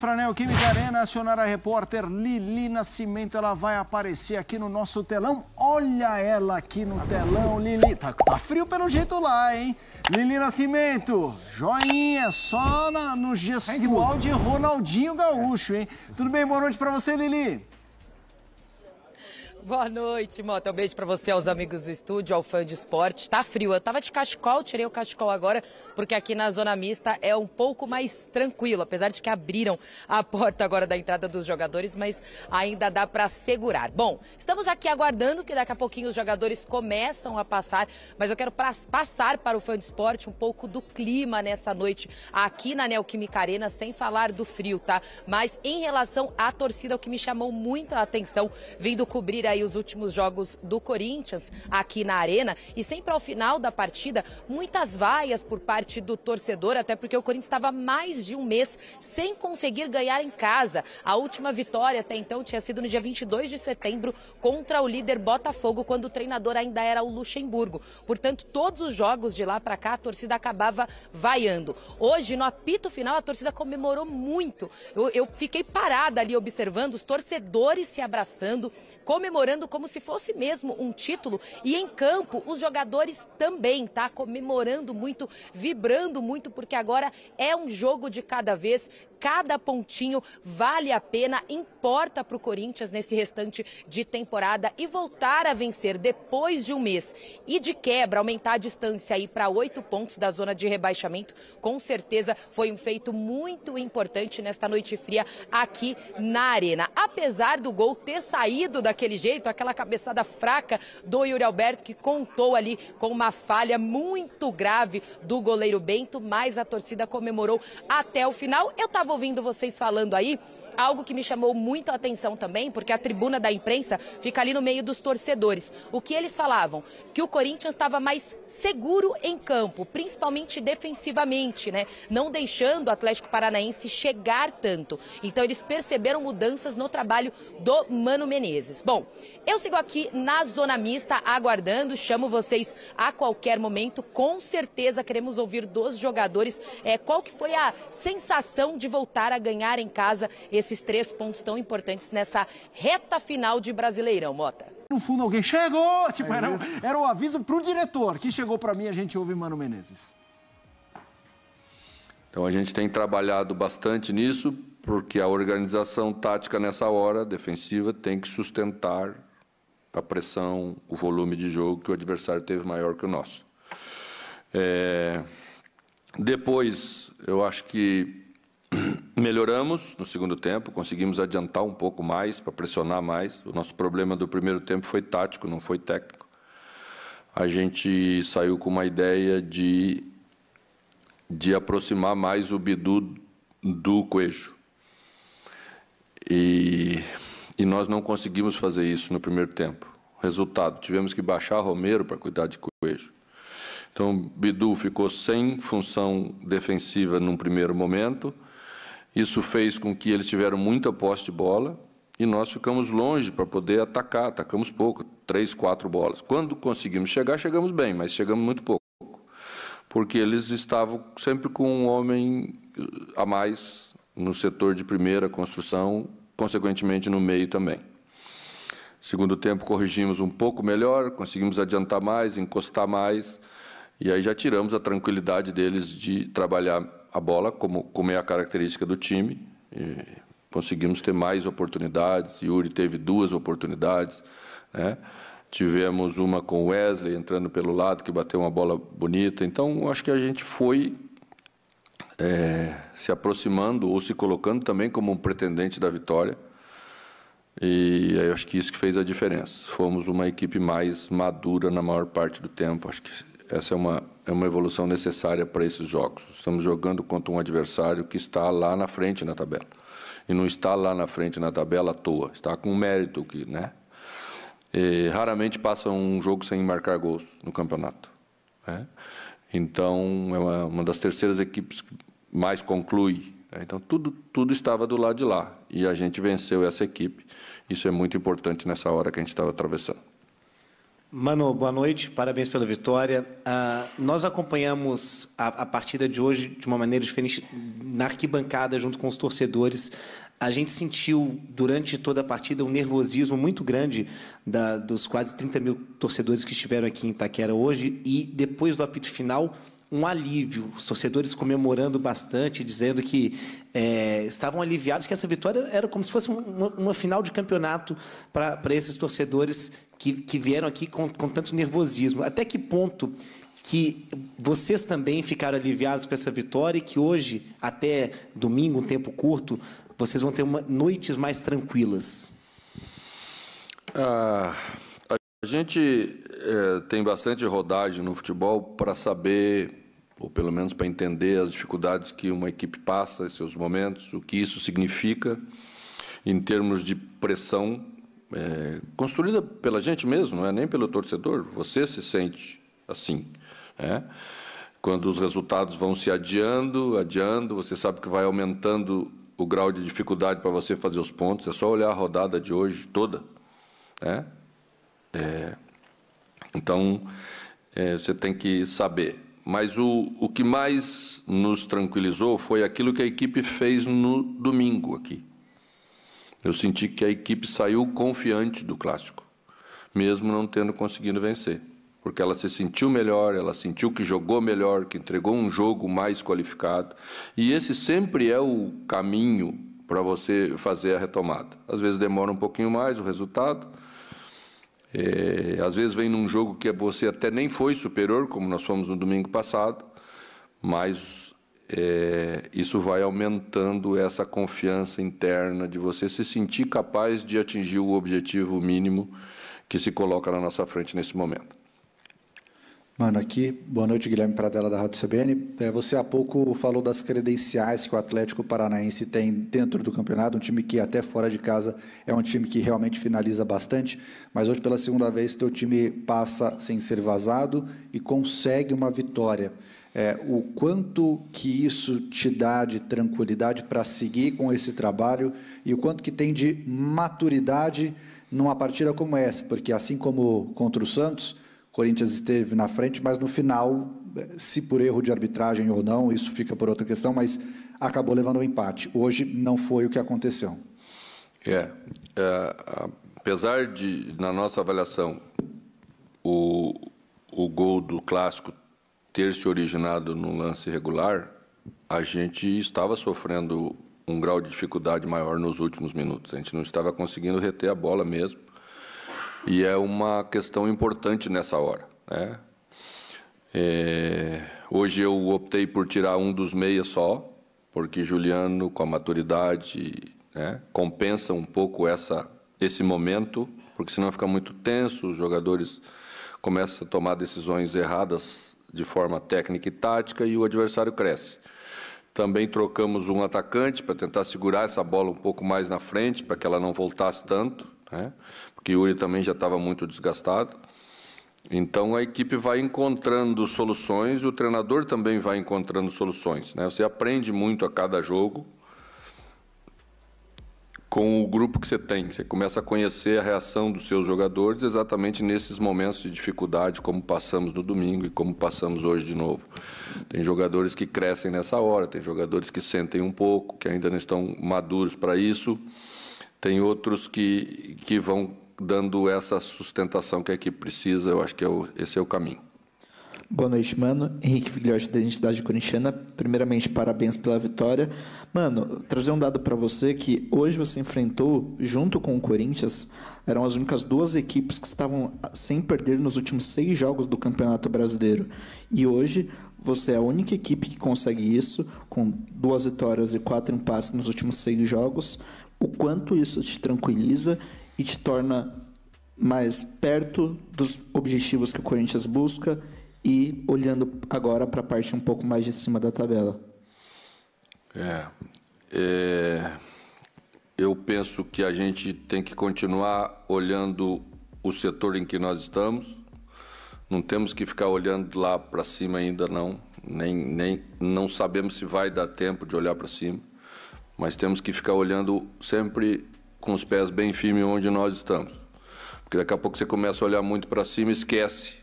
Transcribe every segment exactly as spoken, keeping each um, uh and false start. Para a Neoquímica Arena, acionar a repórter Lili Nascimento, ela vai aparecer aqui no nosso telão. Olha ela aqui no telão, Lili. Tá, tá frio pelo jeito lá, hein? Lili Nascimento, joinha, só na, no gestual de Ronaldinho Gaúcho, hein? Tudo bem? Boa noite para você, Lili. Boa noite, Mota. Um beijo pra você, aos amigos do estúdio, ao fã de esporte. Tá frio. Eu tava de cachecol, tirei o cachecol agora, porque aqui na Zona Mista é um pouco mais tranquilo, apesar de que abriram a porta agora da entrada dos jogadores, mas ainda dá pra segurar. Bom, estamos aqui aguardando que daqui a pouquinho os jogadores começam a passar, mas eu quero pra, passar para o fã de esporte um pouco do clima nessa noite aqui na Neoquímica Arena, sem falar do frio, tá? Mas em relação à torcida, o que me chamou muito a atenção, vindo cobrir aí os últimos jogos do Corinthians aqui na Arena, e sempre ao final da partida, muitas vaias por parte do torcedor, até porque o Corinthians estava mais de um mês sem conseguir ganhar em casa. A última vitória até então tinha sido no dia vinte e dois de setembro contra o líder Botafogo, quando o treinador ainda era o Luxemburgo. Portanto, todos os jogos de lá para cá, a torcida acabava vaiando. Hoje, no apito final, a torcida comemorou muito. Eu, eu fiquei parada ali observando os torcedores se abraçando, comemorando comemorando como se fosse mesmo um título, e em campo os jogadores também, tá? Comemorando muito, vibrando muito, porque agora é um jogo de cada vez, cada pontinho vale a pena, importa para o Corinthians nesse restante de temporada e voltar a vencer depois de um mês e de quebra aumentar a distância aí para oito pontos da zona de rebaixamento. Com certeza foi um feito muito importante nesta noite fria aqui na Arena, apesar do gol ter saído daquele jeito, aquela cabeçada fraca do Yuri Alberto, que contou ali com uma falha muito grave do goleiro Bento, mas a torcida comemorou até o final. Eu estava ouvindo vocês falando aí, algo que me chamou muito a atenção também, porque a tribuna da imprensa fica ali no meio dos torcedores. O que eles falavam? Que o Corinthians estava mais seguro em campo, principalmente defensivamente, né? Não deixando o Atlético Paranaense chegar tanto. Então eles perceberam mudanças no trabalho do Mano Menezes. Bom, eu sigo aqui na Zona Mista aguardando, chamo vocês a qualquer momento. Com certeza queremos ouvir dos jogadores é, qual que foi a sensação de voltar a ganhar em casa esse Esses três pontos tão importantes nessa reta final de Brasileirão, Mota. No fundo, alguém chegou! Tipo, era, era um aviso para o diretor. Que chegou para mim, a gente ouve Mano Menezes. Então, a gente tem trabalhado bastante nisso, porque a organização tática nessa hora, defensiva, tem que sustentar a pressão, o volume de jogo que o adversário teve maior que o nosso. É... Depois, eu acho que melhoramos no segundo tempo, conseguimos adiantar um pouco mais, para pressionar mais. O nosso problema do primeiro tempo foi tático, não foi técnico. A gente saiu com uma ideia de, de aproximar mais o Bidu do Coelho. E, e nós não conseguimos fazer isso no primeiro tempo. Resultado, tivemos que baixar Romero para cuidar de Coelho. Então, Bidu ficou sem função defensiva num primeiro momento. Isso fez com que eles tiveram muita posse de bola e nós ficamos longe para poder atacar. Atacamos pouco, três, quatro bolas. Quando conseguimos chegar, chegamos bem, mas chegamos muito pouco. Porque eles estavam sempre com um homem a mais no setor de primeira construção, consequentemente no meio também. Segundo tempo, corrigimos um pouco melhor, conseguimos adiantar mais, encostar mais. E aí já tiramos a tranquilidade deles de trabalhar a bola, como, como é a característica do time, e conseguimos ter mais oportunidades. Yuri teve duas oportunidades, né? Tivemos uma com Wesley entrando pelo lado, que bateu uma bola bonita. Então, acho que a gente foi é, se aproximando ou se colocando também como um pretendente da vitória, e aí acho que isso que fez a diferença. Fomos uma equipe mais madura na maior parte do tempo, acho que essa é uma, é uma evolução necessária para esses jogos. Estamos jogando contra um adversário que está lá na frente na tabela. E não está lá na frente na tabela à toa. Está com mérito aqui, né? E raramente passa um jogo sem marcar gols no campeonato, né? Então, é uma, uma das terceiras equipes que mais conclui, né? Então, tudo, tudo estava do lado de lá. E a gente venceu essa equipe. Isso é muito importante nessa hora que a gente estava atravessando. Mano, boa noite, parabéns pela vitória. Uh, nós acompanhamos a, a partida de hoje de uma maneira diferente, na arquibancada, junto com os torcedores. A gente sentiu, durante toda a partida, um nervosismo muito grande da, dos quase trinta mil torcedores que estiveram aqui em Itaquera hoje, e depois do apito final, um alívio, os torcedores comemorando bastante, dizendo que é, estavam aliviados, que essa vitória era como se fosse uma, uma final de campeonato para esses torcedores que, que vieram aqui com, com tanto nervosismo. Até que ponto que vocês também ficaram aliviados com essa vitória e que hoje, até domingo, um tempo curto, vocês vão ter uma, noites mais tranquilas? Ah... A gente é, tem bastante rodagem no futebol para saber, ou pelo menos para entender as dificuldades que uma equipe passa em seus momentos, o que isso significa em termos de pressão é, construída pela gente mesmo, não é nem pelo torcedor. Você se sente assim, né? Quando os resultados vão se adiando, adiando, você sabe que vai aumentando o grau de dificuldade para você fazer os pontos. É só olhar a rodada de hoje toda, né? É, então, é, você tem que saber. Mas o, o que mais nos tranquilizou foi aquilo que a equipe fez no domingo aqui. Eu senti que a equipe saiu confiante do Clássico, mesmo não tendo conseguido vencer. Porque ela se sentiu melhor, ela sentiu que jogou melhor, que entregou um jogo mais qualificado. E esse sempre é o caminho para você fazer a retomada. Às vezes demora um pouquinho mais o resultado. É, às vezes vem num jogo que você até nem foi superior, como nós fomos no domingo passado, mas é, isso vai aumentando essa confiança interna de você se sentir capaz de atingir o objetivo mínimo que se coloca na nossa frente nesse momento. Mano, aqui, boa noite, Guilherme Pradella, da Rádio C B N. É, você há pouco falou das credenciais que o Atlético Paranaense tem dentro do campeonato, um time que até fora de casa é um time que realmente finaliza bastante, mas hoje pela segunda vez teu time passa sem ser vazado e consegue uma vitória. É, o quanto que isso te dá de tranquilidade para seguir com esse trabalho e o quanto que tem de maturidade numa partida como essa, porque assim como contra o Santos, Corinthians esteve na frente, mas no final, se por erro de arbitragem ou não, isso fica por outra questão, mas acabou levando um empate. Hoje não foi o que aconteceu. É, é apesar de, na nossa avaliação, o, o gol do Clássico ter se originado num lance irregular, a gente estava sofrendo um grau de dificuldade maior nos últimos minutos. A gente não estava conseguindo reter a bola mesmo. E é uma questão importante nessa hora, né? É, hoje eu optei por tirar um dos meias só, porque Juliano, com a maturidade, né, compensa um pouco essa, esse momento, porque senão fica muito tenso, os jogadores começam a tomar decisões erradas de forma técnica e tática e o adversário cresce. Também trocamos um atacante para tentar segurar essa bola um pouco mais na frente, para que ela não voltasse tanto, né? Porque Yuri também já estava muito desgastado. Então, a equipe vai encontrando soluções, o treinador também vai encontrando soluções, né? Você aprende muito a cada jogo com o grupo que você tem. Você começa a conhecer a reação dos seus jogadores exatamente nesses momentos de dificuldade, como passamos no domingo e como passamos hoje de novo. Tem jogadores que crescem nessa hora, tem jogadores que sentem um pouco, que ainda não estão maduros para isso. Tem outros que, que vão dando essa sustentação que a equipe precisa. Eu acho que é o, esse é o caminho. Boa noite, mano. Henrique Vigliotti, da Identidade Corintiana. Primeiramente, parabéns pela vitória. Mano, trazer um dado para você que hoje você enfrentou, junto com o Corinthians, eram as únicas duas equipes que estavam sem perder nos últimos seis jogos do Campeonato Brasileiro. E hoje você é a única equipe que consegue isso, com duas vitórias e quatro empates nos últimos seis jogos. O quanto isso te tranquiliza e te torna mais perto dos objetivos que o Corinthians busca e olhando agora para a parte um pouco mais de cima da tabela? É, é, eu penso que a gente tem que continuar olhando o setor em que nós estamos. Não temos que ficar olhando lá para cima ainda, não. Nem, nem, não sabemos se vai dar tempo de olhar para cima. Mas temos que ficar olhando sempre com os pés bem firmes onde nós estamos. Porque daqui a pouco você começa a olhar muito para cima e esquece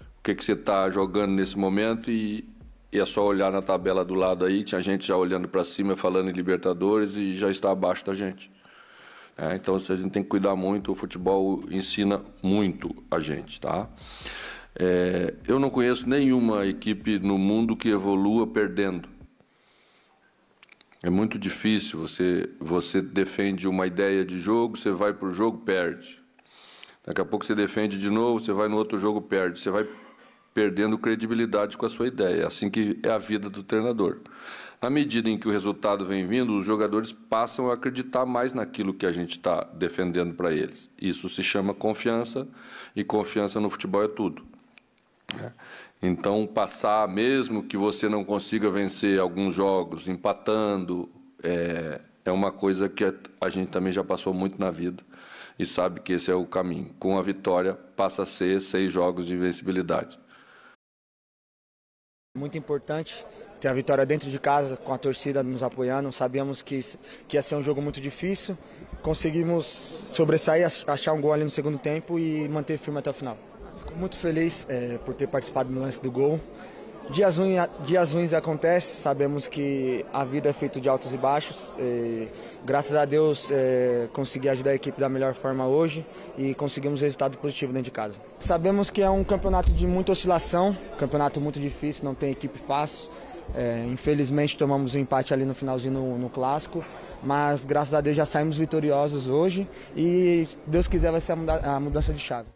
o que, que você está jogando nesse momento e, e é só olhar na tabela do lado aí. Tinha gente já olhando para cima, falando em Libertadores e já está abaixo da gente. É, então, a gente tem que cuidar muito, o futebol ensina muito a gente, tá? É, eu não conheço nenhuma equipe no mundo que evolua perdendo. É muito difícil, você, você defende uma ideia de jogo, você vai para o jogo, perde. Daqui a pouco você defende de novo, você vai no outro jogo, perde. Você vai perdendo credibilidade com a sua ideia. É assim que é a vida do treinador. À medida em que o resultado vem vindo, os jogadores passam a acreditar mais naquilo que a gente está defendendo para eles. Isso se chama confiança, e confiança no futebol é tudo. Então, passar, mesmo que você não consiga vencer alguns jogos, empatando, é, é uma coisa que a gente também já passou muito na vida e sabe que esse é o caminho. Com a vitória, passa a ser seis jogos de invencibilidade. Muito importante ter a vitória dentro de casa, com a torcida nos apoiando. Sabíamos que, que ia ser um jogo muito difícil. Conseguimos sobressair, achar um gol ali no segundo tempo e manter firme até o final. Fico muito feliz é, por ter participado do lance do gol. Dias ruins, dias ruins acontecem, sabemos que a vida é feita de altos e baixos. E, graças a Deus, é, consegui ajudar a equipe da melhor forma hoje e conseguimos resultado positivo dentro de casa. Sabemos que é um campeonato de muita oscilação, campeonato muito difícil, não tem equipe fácil. É, infelizmente tomamos um empate ali no finalzinho no, no clássico, mas graças a Deus já saímos vitoriosos hoje e, se Deus quiser, vai ser a, muda- a mudança de chave.